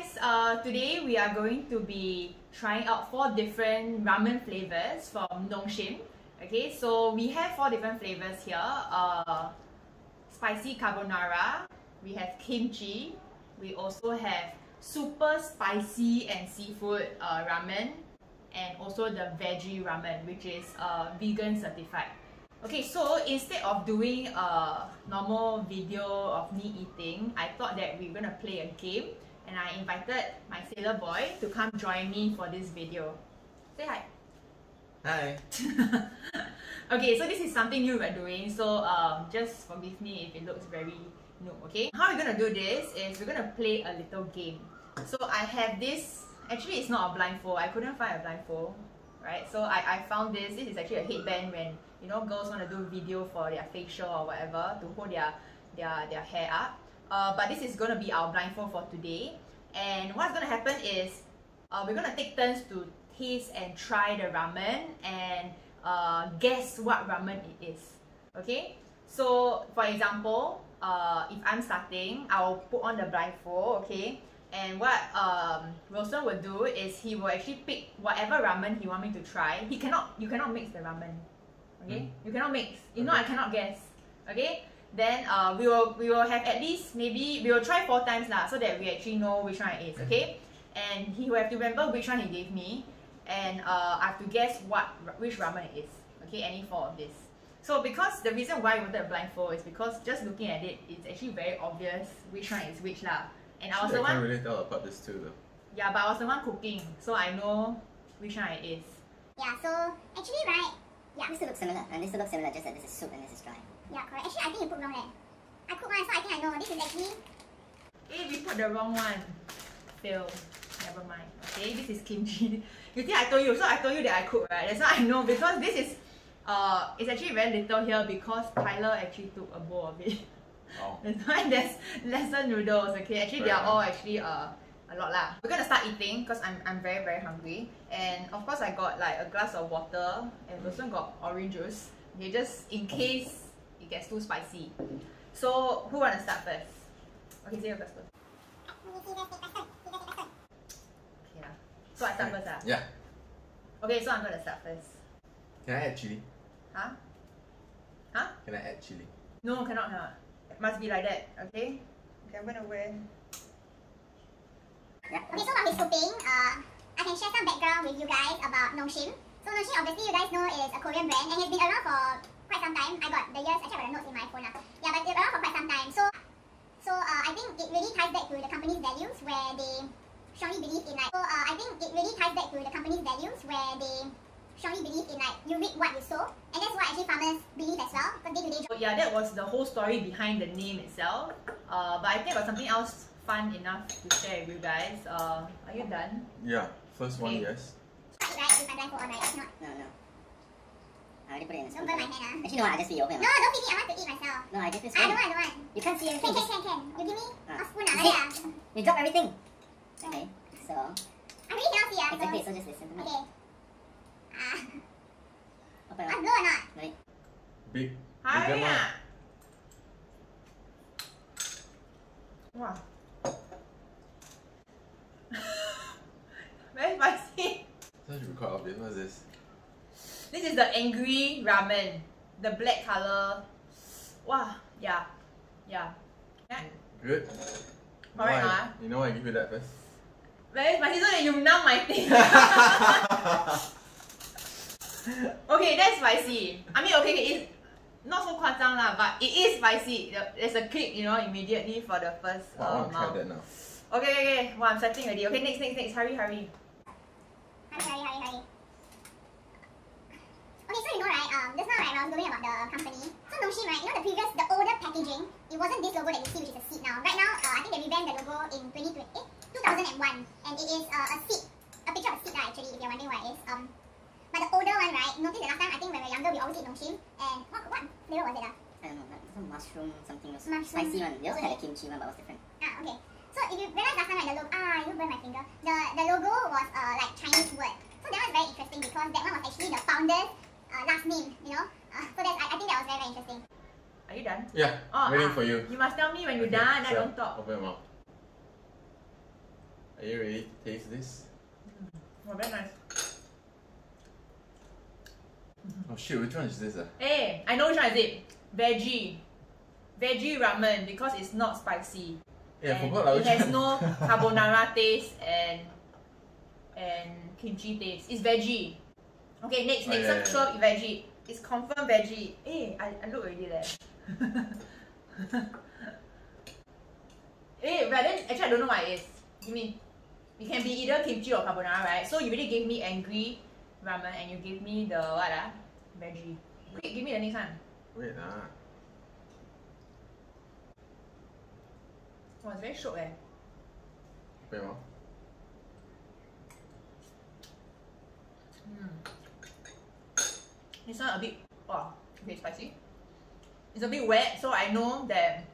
guys, today we are going to be trying out 4 different ramen flavors from Nongshim. Okay, so we have 4 different flavors here. Spicy carbonara, we have kimchi, we also have super spicy and seafood ramen, and also the veggie ramen, which is vegan certified. Okay, so instead of doing a normal video of me eating, I thought that we were gonna play a game, and I invited my sailor boy to come join me for this video. Say hi. Hi. Okay, so this is something new we're doing, so just forgive me if it looks very new, okay? How we're gonna do this is we're gonna play a little game. So I have this, actually it's not a blindfold, I couldn't find a blindfold. Right, so I found this. This is actually a headband when, you know, girls want to do video for their facial or whatever to hold their hair up. But this is going to be our blindfold for today. And what's going to happen is we're going to take turns to taste and try the ramen and guess what ramen it is. Okay, so for example, if I'm starting, I'll put on the blindfold, okay? And what Wilson will do is he will actually pick whatever ramen he want me to try. He cannot, you cannot mix the ramen, okay? You cannot mix. You know, I cannot guess, okay? Then we will have at least maybe we will try 4 times lah, so that we actually know which one it is, okay? And he will have to remember which one he gave me, and I have to guess which ramen it is, okay? Any 4 of this. So because the reason why we wanted a blindfold is because just looking at it, it's actually very obvious which one is which lah. And I was the one. I can't really tell about this too, though. Yeah, but I was the one cooking, so I know which one it is. Yeah, so actually, right? Yeah, this will look similar, and this will look similar. Just that this is soup and this is dry. Yeah, correct. Actually, I think you put wrong there. I cook one, so I think I know. This is actually. Hey, we put the wrong one. Fail. Never mind. Okay, this is kimchi. You think I told you? So I told you that I cook, right? That's why I know, because this is, it's actually very little here because Tyler actually took a bowl of it. Oh. That's why there's lesser noodles, okay? Actually, they are all actually a lot lah. We're gonna start eating because I'm very, very hungry. And of course, I got like a glass of water and Wilson got orange juice. Okay, just in case it gets too spicy. So, who wanna start first? Okay, say your first. Okay lah. So, I start first lah? Yeah. Okay, so I'm gonna start first. Can I add chili? Huh? Huh? Can I add chili? No, cannot, huh? Must be like that, okay? Okay, I'm gonna wear. Okay, so while he's scooping, I can share some background with you guys about Nongshim. So Nongshim, obviously you guys know, is a Korean brand and it's been around for quite some time. I got the years, actually I got the notes in my phone. Yeah, but it's been around for quite some time. So I think it really ties back to the company's values where they strongly believe in like. I think it really ties back to the company's values where they strongly believe in like you reap what you sow, and that's what actually farmers believe as well. So yeah, that was the whole story behind the name itself. But I think it was something else fun enough to share with you guys. Are you done? Yeah, first one, okay. Yes. Right, if I blindfold on, right? If not, no. I already put it in the spoon. Don't burn my hand, huh? Actually, no, I'll just be open. No, don't feed me. I want to eat myself. No, I just put spoon. I don't want. You can't see everything. Can. You give me a spoon, yeah. You drop everything. Okay, so. I really cannot see, exactly, so just listen to me. Okay. Open up. Blue or not? Wait. Big. Hurry up. Wow. Very spicy. That should be quite obvious. What is this? This is the angry ramen. The black color. Wow. Yeah. Yeah. Good. Alright, huh? You know I give you that first. Very spicy, so that you numb my thing. Okay, that's spicy. I mean, okay, it's not so夸张 lah, but it is spicy. There's a click, you know, immediately for the first amount. I want to try that now. Okay. Well, I'm setting already. Okay, next. Hurry. Hurry. Okay, so you know, right, just now, right, I was going about the company. So Nongshim, right, you know the older packaging, it wasn't this logo that you see, which is a seed now. Right now, I think they revamped the logo in 2001, and it is a seed, a picture of a seed, actually, if you're wondering what it is. But the older one, right? Notice the last time, I think when we were younger, we always eat Nongshim. And what flavor was it? I don't know, like some mushroom something. Spicy one. They also had a kimchi one, but it was different. Okay. So if you realize last time, like the logo, you burned my finger. The logo was like Chinese word. So that was very interesting because that one was actually the founder's last name, you know? So that I think that was very interesting. Are you done? Yeah. Waiting for you. You must tell me when you're done. I don't talk. Open your mouth. Are you ready to taste this? Oh, very nice. Oh shit, which one is this? Hey, I know which one is it. Veggie. Veggie ramen because it's not spicy. Yeah, I forgot it has no carbonara taste and kimchi taste. It's veggie. Okay, next. Yeah, so yeah, yeah. Veggie. It's confirmed veggie. Hey, I look already there. Hey, but then actually I don't know what it is. You mean it can be either kimchi or carbonara, right? So you really gave me angry ramen and you gave me the what veggie. Quick, give me the next one. Wait Oh, it's very short Wait, what? This one a bit okay, spicy. It's a bit wet, so I know that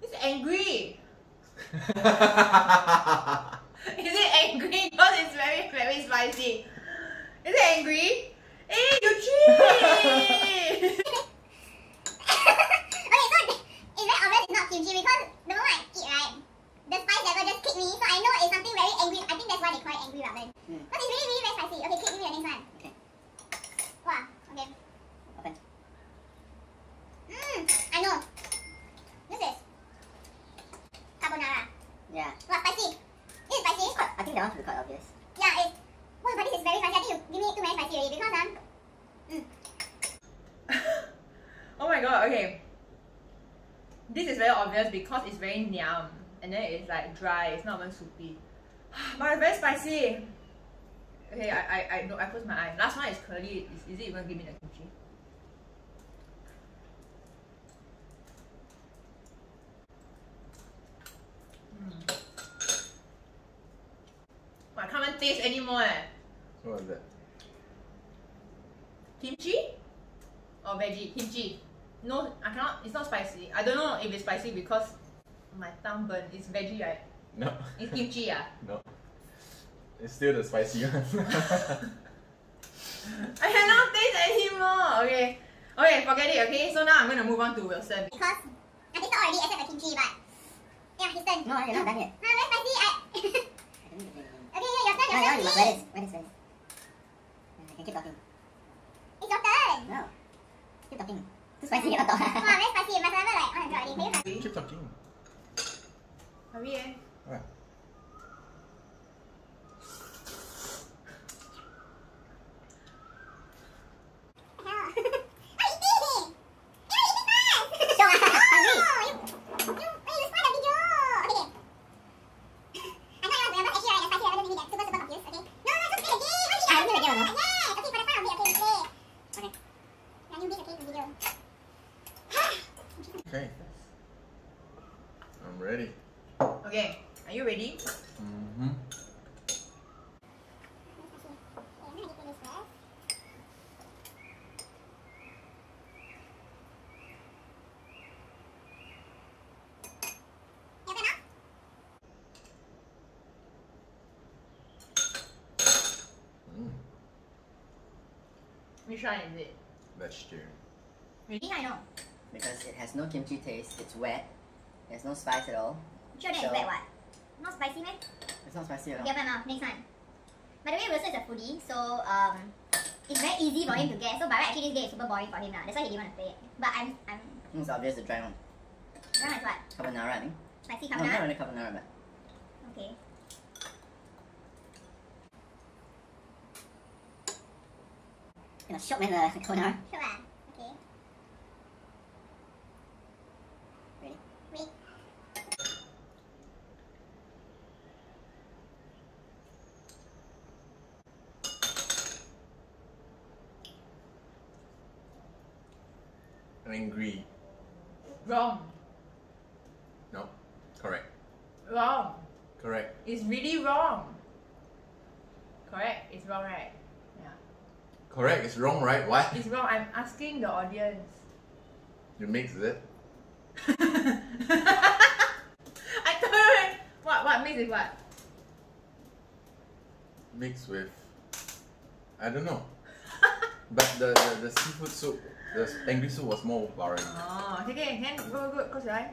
this is angry. Is it angry? Because it's very spicy. Is it angry? Hey, you cheat! Okay, so it's very obvious it's not kimchi because the moment I eat, right, the spice level just kicked me, so I know it's something very angry. I think that's why they call it angry ramen. Because it's really very spicy. Okay, give me the next one. Okay. Wow, okay. Open. I know. This is carbonara. Yeah. Wow, spicy. Is it spicy? I think that one should be quite obvious. Yeah, it's... Wow, but this is very spicy. I think you give me too many spicy already because oh my god, okay. This is very obvious because it's very niam. And then it's like dry, it's not even soupy. But it's very spicy. Okay, I close my eyes. Last one is curly. Is it even give me the kimchi? I can't even taste anymore. What was that? Kimchi? Or veggie? Kimchi. No, I cannot. It's not spicy. I don't know if it's spicy because my tongue burn. It's veggie, right? No. It's kimchi, yeah? No. It's still the spicy one. I cannot taste anymore. Okay. Okay, forget it, okay? So now I'm gonna move on to Wilson. Because I think already except the kimchi, but... Yeah, his turn. No, you're not done yet. No, very spicy. Okay, your turn, please. Where is this? I can keep talking. It's your turn. No. Keep talking. Too spicy, you cannot talk. Wow, very spicy. But I like on the already. Can you keep talking? Hurry, Alright. Which one is it? Vegetarian. Really? I know. Because it has no kimchi taste, it's wet, there's no spice at all. Sure, that is wet, what? Not spicy, man? It's not spicy at all. Yeah, but no, next one. By the way, Wilson is a foodie, so it's very easy for him to get. So, by right, actually, this game is super boring for him now. That's why he didn't want to play it. But I'm. It's obvious the dry one. Dry one is what? Carbonara, I think. Spicy carbonara? No, not really carbonara, but. Okay. I'm gonna shock me in the corner. Sure, okay. Ready? Wait. Angry. Wrong. No. Correct. Wrong. Correct. It's really wrong. Correct. It's wrong, right? Correct, it's wrong, right? What? It's wrong, I'm asking the audience. You mix it? I told you right? What? Mix with what? Mix with... I don't know. But the seafood soup, the angry soup was more boring. Oh, okay, go, go, close your eye.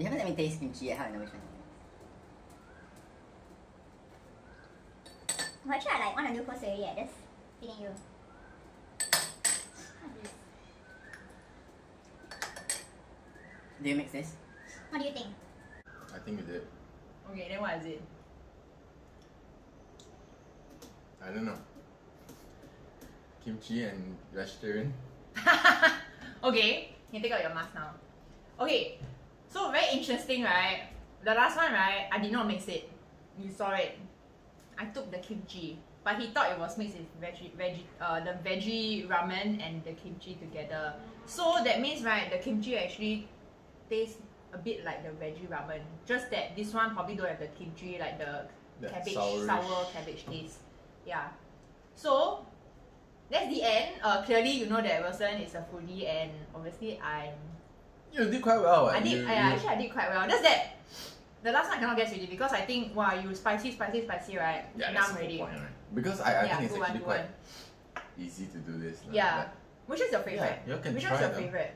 You haven't even tasted kimchi yet, how do you know which one? Well, actually, I like want to do cold already, just feeding you. Do you mix this? What do you think? I think you did. Okay, then what is it? I don't know. Kimchi and vegetarian. Okay, you can take out your mask now. Okay, so very interesting, right? The last one, right? I did not mix it. You saw it. I took the kimchi, but he thought it was mixed with the veggie ramen and the kimchi together. So that means, right, the kimchi actually tastes a bit like the veggie ramen. Just that this one probably don't have the kimchi, like the cabbage, sour cabbage taste. Yeah. So that's the end. Clearly, you know that Wilson is a foodie, and obviously I'm. You did quite well. I did. Actually, I did quite well. Just that. The last one I cannot guess really because I think, wow, you spicy, right? Yeah, that's the point, right? Because I think it's actually quite easy to do this. Like, yeah. Like, which is your favorite? Yeah, you can Which one's your favorite?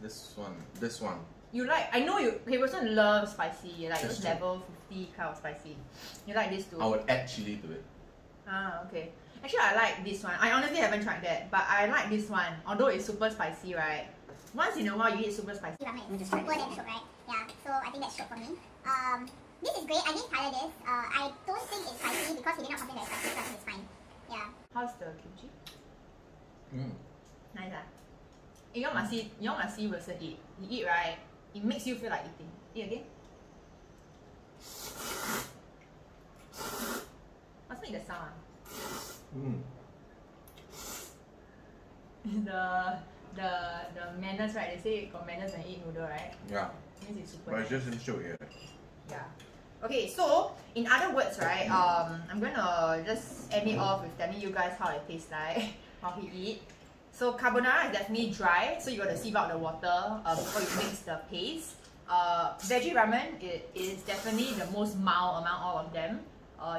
This one. This one. You like, I know you, okay, Wilson loves spicy, like this level 50 kind of spicy. You like this too? I would add chili to it. Ah, okay. Actually, I like this one. I honestly haven't tried that, but I like this one. Although it's super spicy, right? Once in a while, you eat super spicy. It's super than shook, right? Yeah, so I think that's shook for me. This is great. I didn't color this. I don't think it's spicy because we did not complain that it's spicy, so I think it's fine. Yeah. How's the kimchi? Mm. Nice, ah. You all must see Wilson eat. You eat, right? It makes you feel like eating. Eat again. Must make the sound, ah. Mm. The manners, right? They say got manners and eat noodle, right? Yeah. Means it's super. But it's nice. Just in show here. Yeah. Okay, so in other words, right? I'm gonna just end it off with telling you guys how it tastes like, how he eat. So carbonara is definitely dry, so you gotta sieve out the water before you mix the paste. Veggie ramen, it is definitely the most mild among all of them.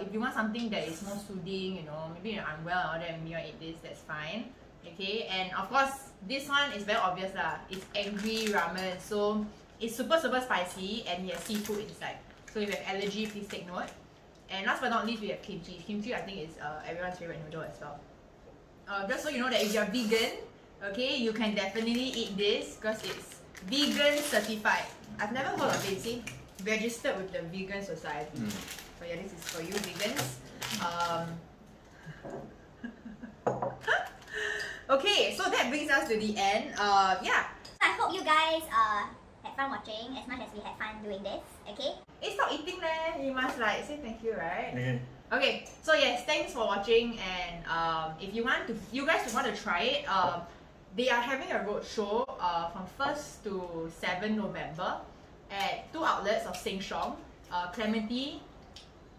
If you want something that is more soothing, you know, maybe you're unwell or then you eat this, that's fine. Okay, and of course, this one is very obvious lah. It's angry ramen, so it's super spicy and you have seafood inside. So if you have allergy, please take note. And last but not least, we have kimchi. Kimchi, I think, is everyone's favorite noodle as well. Just so you know that if you're vegan, okay, you can definitely eat this because it's vegan certified. I've never heard of it, see? Registered with the Vegan Society. Mm. So yeah, this is for you vegans. Okay, so that brings us to the end. Yeah. I hope you guys had fun watching as much as we had fun doing this. Okay. Hey, stop eating there. You must like say thank you, right? Okay. Okay. So yes, thanks for watching. And if you want to, you guys want to try it. They are having a roadshow from 1st to 7 November at 2 outlets of Sheng Shiong, Clementi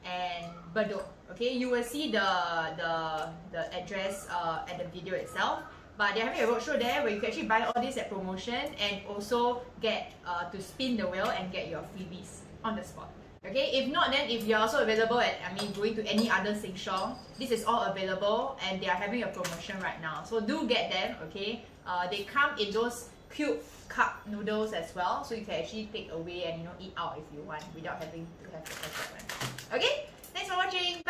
and Bedok. Okay, you will see the address at the video itself. But they're having a roadshow there where you can actually buy all this at promotion and also get to spin the wheel and get your freebies on the spot. Okay, if not, then if you're also available at, I mean, going to any other Sheng Shiong, this is all available and they are having a promotion right now. So do get them, okay? They come in those cute cup noodles as well, so you can actually take away and, you know, eat out if you want without having to have the perfect one. Okay, thanks for watching.